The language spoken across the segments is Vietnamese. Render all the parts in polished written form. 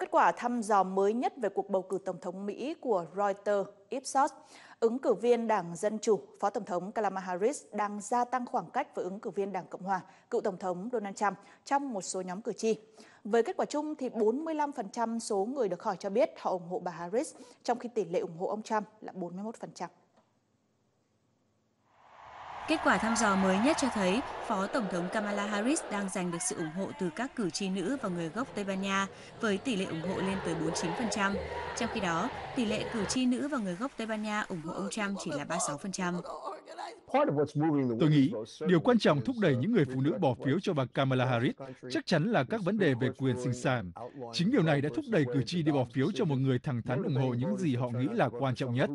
kết quả thăm dò mới nhất về cuộc bầu cử Tổng thống Mỹ của Reuters, Ipsos, ứng cử viên Đảng Dân Chủ, Phó Tổng thống Kamala Harris đang gia tăng khoảng cách với ứng cử viên Đảng Cộng Hòa, cựu Tổng thống Donald Trump trong một số nhóm cử tri. Với kết quả chung thì 45% số người được hỏi cho biết họ ủng hộ bà Harris, trong khi tỷ lệ ủng hộ ông Trump là 41%. Kết quả thăm dò mới nhất cho thấy Phó Tổng thống Kamala Harris đang giành được sự ủng hộ từ các cử tri nữ và người gốc Tây Ban Nha với tỷ lệ ủng hộ lên tới 49%. Trong khi đó, tỷ lệ cử tri nữ và người gốc Tây Ban Nha ủng hộ ông Trump chỉ là 36%. Tôi nghĩ điều quan trọng thúc đẩy những người phụ nữ bỏ phiếu cho bà Kamala Harris chắc chắn là các vấn đề về quyền sinh sản. Chính điều này đã thúc đẩy cử tri đi bỏ phiếu cho một người thẳng thắn ủng hộ những gì họ nghĩ là quan trọng nhất.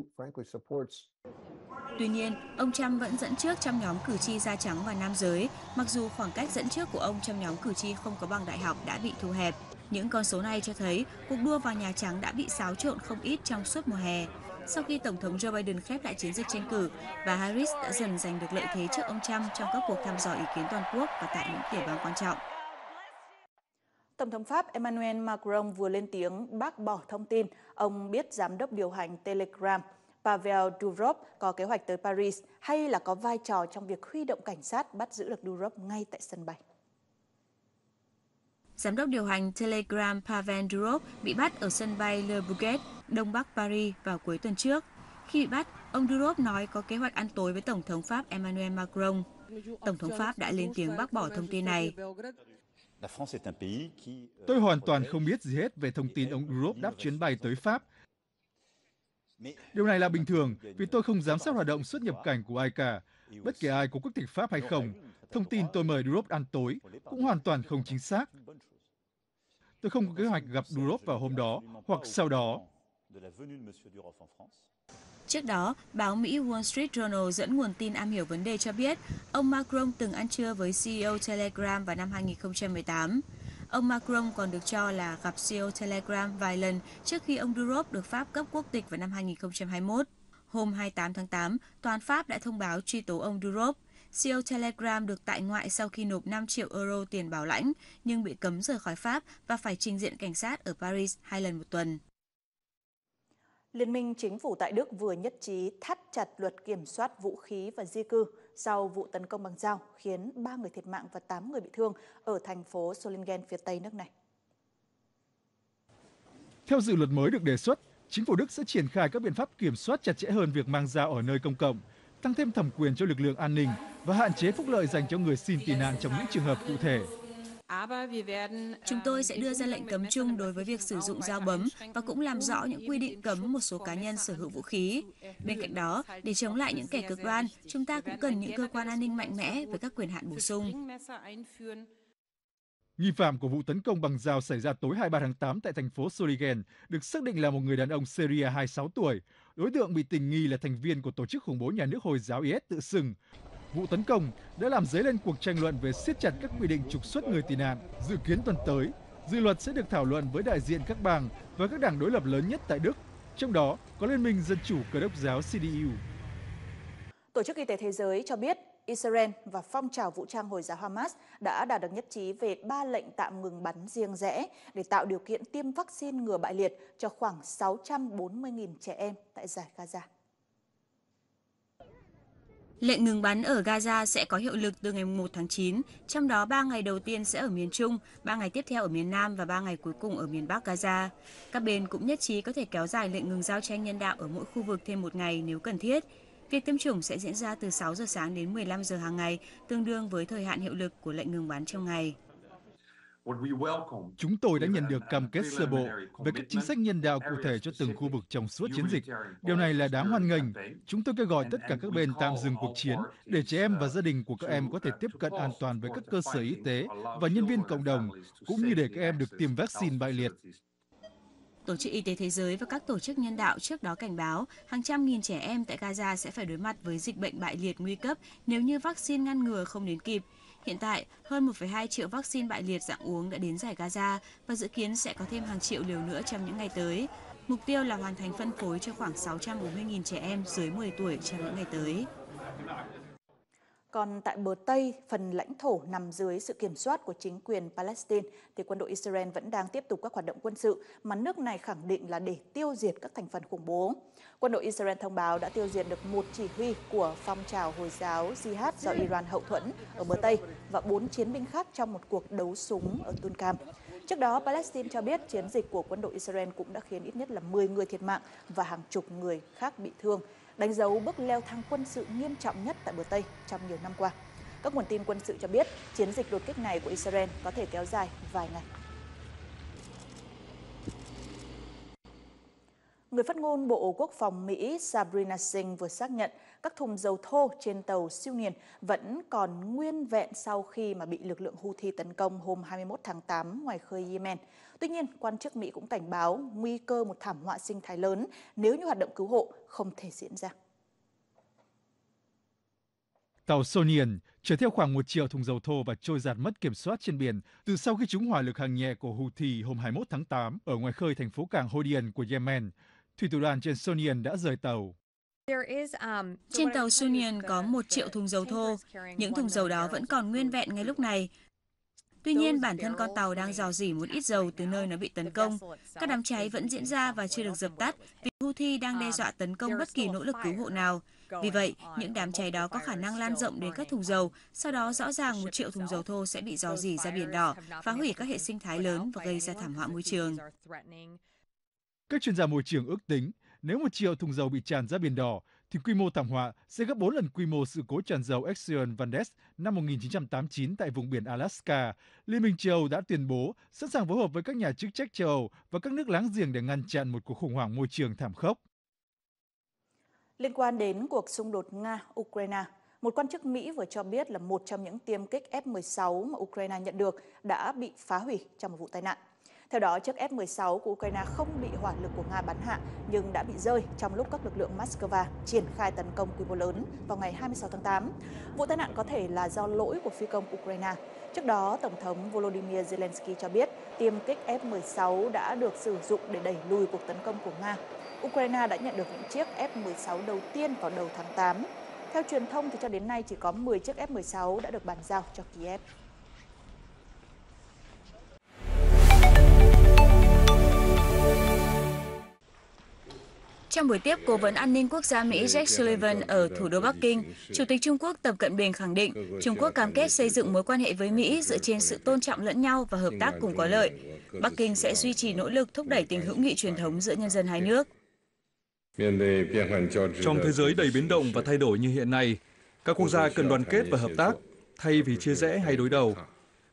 Tuy nhiên, ông Trump vẫn dẫn trước trong nhóm cử tri da trắng và nam giới, mặc dù khoảng cách dẫn trước của ông trong nhóm cử tri không có bằng đại học đã bị thu hẹp. Những con số này cho thấy cuộc đua vào Nhà Trắng đã bị xáo trộn không ít trong suốt mùa hè. Sau khi Tổng thống Joe Biden khép lại chiến dịch tranh cử, bà Harris đã dần giành được lợi thế trước ông Trump trong các cuộc thăm dò ý kiến toàn quốc và tại những tiểu bang quan trọng. Tổng thống Pháp Emmanuel Macron vừa lên tiếng bác bỏ thông tin ông biết giám đốc điều hành Telegram Pavel Durov có kế hoạch tới Paris hay là có vai trò trong việc huy động cảnh sát bắt giữ được Durov ngay tại sân bay. Giám đốc điều hành Telegram Pavel Durov bị bắt ở sân bay Le Bourget, Đông Bắc Paris vào cuối tuần trước. Khi bị bắt, ông Durov nói có kế hoạch ăn tối với Tổng thống Pháp Emmanuel Macron. Tổng thống Pháp đã lên tiếng bác bỏ thông tin này. Tôi hoàn toàn không biết gì hết về thông tin ông Durov đáp chuyến bay tới Pháp. Điều này là bình thường vì tôi không giám sát hoạt động xuất nhập cảnh của ai cả, bất kể ai có quốc tịch Pháp hay không. Thông tin tôi mời Durov ăn tối cũng hoàn toàn không chính xác. Tôi không có kế hoạch gặp Durov vào hôm đó hoặc sau đó. Trước đó, báo Mỹ Wall Street Journal dẫn nguồn tin am hiểu vấn đề cho biết ông Macron từng ăn trưa với CEO Telegram vào năm 2018. Ông Macron còn được cho là gặp CEO Telegram vài lần trước khi ông Durov được Pháp cấp quốc tịch vào năm 2021. Hôm 28 tháng 8, toàn Pháp đã thông báo truy tố ông Durov. CEO Telegram được tại ngoại sau khi nộp 5 triệu euro tiền bảo lãnh, nhưng bị cấm rời khỏi Pháp và phải trình diện cảnh sát ở Paris 2 lần một tuần. Liên minh chính phủ tại Đức vừa nhất trí thắt chặt luật kiểm soát vũ khí và di cư sau vụ tấn công bằng dao khiến 3 người thiệt mạng và 8 người bị thương ở thành phố Solingen phía tây nước này. Theo dự luật mới được đề xuất, chính phủ Đức sẽ triển khai các biện pháp kiểm soát chặt chẽ hơn việc mang dao ở nơi công cộng, tăng thêm thẩm quyền cho lực lượng an ninh và hạn chế phúc lợi dành cho người xin tị nạn trong những trường hợp cụ thể. Chúng tôi sẽ đưa ra lệnh cấm chung đối với việc sử dụng dao bấm và cũng làm rõ những quy định cấm một số cá nhân sở hữu vũ khí. Bên cạnh đó, để chống lại những kẻ cực đoan, chúng ta cũng cần những cơ quan an ninh mạnh mẽ với các quyền hạn bổ sung. Nghi phạm của vụ tấn công bằng dao xảy ra tối 23 tháng 8 tại thành phố Solingen được xác định là một người đàn ông Syria 26 tuổi. Đối tượng bị tình nghi là thành viên của tổ chức khủng bố nhà nước Hồi giáo IS tự xưng. Vụ tấn công đã làm dấy lên cuộc tranh luận về siết chặt các quy định trục xuất người tị nạn. Dự kiến tuần tới, dự luật sẽ được thảo luận với đại diện các bang và các đảng đối lập lớn nhất tại Đức, trong đó có Liên minh Dân chủ Cơ đốc giáo CDU. Tổ chức Y tế Thế giới cho biết Israel và phong trào vũ trang Hồi giáo Hamas đã đạt được nhất trí về 3 lệnh tạm ngừng bắn riêng rẽ để tạo điều kiện tiêm vaccine ngừa bại liệt cho khoảng 640.000 trẻ em tại Dải Gaza. Lệnh ngừng bắn ở Gaza sẽ có hiệu lực từ ngày 1 tháng 9, trong đó 3 ngày đầu tiên sẽ ở miền Trung, 3 ngày tiếp theo ở miền Nam và 3 ngày cuối cùng ở miền Bắc Gaza. Các bên cũng nhất trí có thể kéo dài lệnh ngừng giao tranh nhân đạo ở mỗi khu vực thêm 1 ngày nếu cần thiết. Việc tiêm chủng sẽ diễn ra từ 6 giờ sáng đến 15 giờ hàng ngày, tương đương với thời hạn hiệu lực của lệnh ngừng bắn trong ngày. Chúng tôi đã nhận được cam kết sơ bộ về các chính sách nhân đạo cụ thể cho từng khu vực trong suốt chiến dịch. Điều này là đáng hoan nghênh. Chúng tôi kêu gọi tất cả các bên tạm dừng cuộc chiến để trẻ em và gia đình của các em có thể tiếp cận an toàn với các cơ sở y tế và nhân viên cộng đồng, cũng như để các em được tiêm vaccine bại liệt. Tổ chức Y tế Thế giới và các tổ chức nhân đạo trước đó cảnh báo hàng trăm nghìn trẻ em tại Gaza sẽ phải đối mặt với dịch bệnh bại liệt nguy cấp nếu như vaccine ngăn ngừa không đến kịp. Hiện tại, hơn 1,2 triệu vaccine bại liệt dạng uống đã đến Dải Gaza và dự kiến sẽ có thêm hàng triệu liều nữa trong những ngày tới. Mục tiêu là hoàn thành phân phối cho khoảng 640.000 trẻ em dưới 10 tuổi trong những ngày tới. Còn tại bờ Tây, phần lãnh thổ nằm dưới sự kiểm soát của chính quyền Palestine, thì quân đội Israel vẫn đang tiếp tục các hoạt động quân sự mà nước này khẳng định là để tiêu diệt các thành phần khủng bố. Quân đội Israel thông báo đã tiêu diệt được một chỉ huy của phong trào Hồi giáo Jihad do Iran hậu thuẫn ở bờ Tây và 4 chiến binh khác trong một cuộc đấu súng ở Tulkarm. Trước đó, Palestine cho biết chiến dịch của quân đội Israel cũng đã khiến ít nhất là 10 người thiệt mạng và hàng chục người khác bị thương, đánh dấu bước leo thang quân sự nghiêm trọng nhất tại bờ Tây trong nhiều năm qua. Các nguồn tin quân sự cho biết chiến dịch đột kích này của Israel có thể kéo dài vài ngày. Người phát ngôn Bộ Quốc phòng Mỹ Sabrina Singh vừa xác nhận các thùng dầu thô trên tàu Sounion vẫn còn nguyên vẹn sau khi mà bị lực lượng Houthi tấn công hôm 21 tháng 8 ngoài khơi Yemen. Tuy nhiên, quan chức Mỹ cũng cảnh báo nguy cơ một thảm họa sinh thái lớn nếu như hoạt động cứu hộ không thể diễn ra. Tàu Sounion chở theo khoảng 1 triệu thùng dầu thô và trôi dạt mất kiểm soát trên biển từ sau khi trúng hỏa lực hạng nhẹ của Houthi hôm 21 tháng 8 ở ngoài khơi thành phố cảng Hodeidah của Yemen. Thủy thủ đoàn trên Sounion đã rời tàu. Trên tàu Sounion có 1 triệu thùng dầu thô. Những thùng dầu đó vẫn còn nguyên vẹn ngay lúc này. Tuy nhiên, bản thân con tàu đang rò rỉ một ít dầu từ nơi nó bị tấn công. Các đám cháy vẫn diễn ra và chưa được dập tắt vì Houthi đang đe dọa tấn công bất kỳ nỗ lực cứu hộ nào. Vì vậy, những đám cháy đó có khả năng lan rộng đến các thùng dầu. Sau đó, rõ ràng 1 triệu thùng dầu thô sẽ bị rò rỉ ra biển đỏ, phá hủy các hệ sinh thái lớn và gây ra thảm họa môi trường. Các chuyên gia môi trường ước tính, nếu 1 triệu thùng dầu bị tràn ra Biển Đỏ, thì quy mô thảm họa sẽ gấp 4 lần quy mô sự cố tràn dầu Exxon Valdez năm 1989 tại vùng biển Alaska. Liên minh châu Âu đã tuyên bố sẵn sàng phối hợp với các nhà chức trách châu Âu và các nước láng giềng để ngăn chặn một cuộc khủng hoảng môi trường thảm khốc. Liên quan đến cuộc xung đột Nga-Ukraine, một quan chức Mỹ vừa cho biết là một trong những tiêm kích F-16 mà Ukraine nhận được đã bị phá hủy trong một vụ tai nạn. Theo đó, chiếc F-16 của Ukraine không bị hỏa lực của Nga bắn hạ nhưng đã bị rơi trong lúc các lực lượng Moscow triển khai tấn công quy mô lớn vào ngày 26 tháng 8. Vụ tai nạn có thể là do lỗi của phi công Ukraine. Trước đó, Tổng thống Volodymyr Zelensky cho biết tiêm kích F-16 đã được sử dụng để đẩy lùi cuộc tấn công của Nga. Ukraine đã nhận được những chiếc F-16 đầu tiên vào đầu tháng 8. Theo truyền thông, thì cho đến nay chỉ có 10 chiếc F-16 đã được bàn giao cho Kiev. Trong buổi tiếp Cố vấn An ninh Quốc gia Mỹ Jake Sullivan ở thủ đô Bắc Kinh, Chủ tịch Trung Quốc Tập Cận Bình khẳng định Trung Quốc cam kết xây dựng mối quan hệ với Mỹ dựa trên sự tôn trọng lẫn nhau và hợp tác cùng có lợi. Bắc Kinh sẽ duy trì nỗ lực thúc đẩy tình hữu nghị truyền thống giữa nhân dân hai nước. Trong thế giới đầy biến động và thay đổi như hiện nay, các quốc gia cần đoàn kết và hợp tác thay vì chia rẽ hay đối đầu.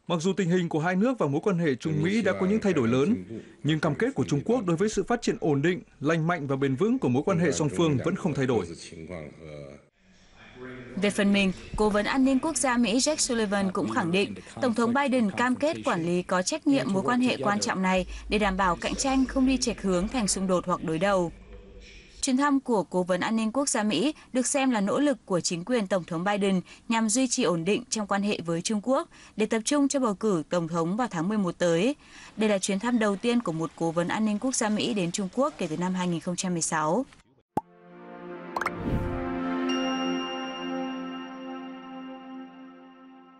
Mặc dù tình hình của hai nước và mối quan hệ Trung-Mỹ đã có những thay đổi lớn, nhưng cam kết của Trung Quốc đối với sự phát triển ổn định, lành mạnh và bền vững của mối quan hệ song phương vẫn không thay đổi. Về phần mình, Cố vấn An ninh Quốc gia Mỹ Jake Sullivan cũng khẳng định Tổng thống Biden cam kết quản lý có trách nhiệm mối quan hệ quan trọng này để đảm bảo cạnh tranh không đi chệch hướng thành xung đột hoặc đối đầu. Chuyến thăm của Cố vấn An ninh Quốc gia Mỹ được xem là nỗ lực của chính quyền Tổng thống Biden nhằm duy trì ổn định trong quan hệ với Trung Quốc để tập trung cho bầu cử Tổng thống vào tháng 11 tới. Đây là chuyến thăm đầu tiên của một Cố vấn An ninh Quốc gia Mỹ đến Trung Quốc kể từ năm 2016.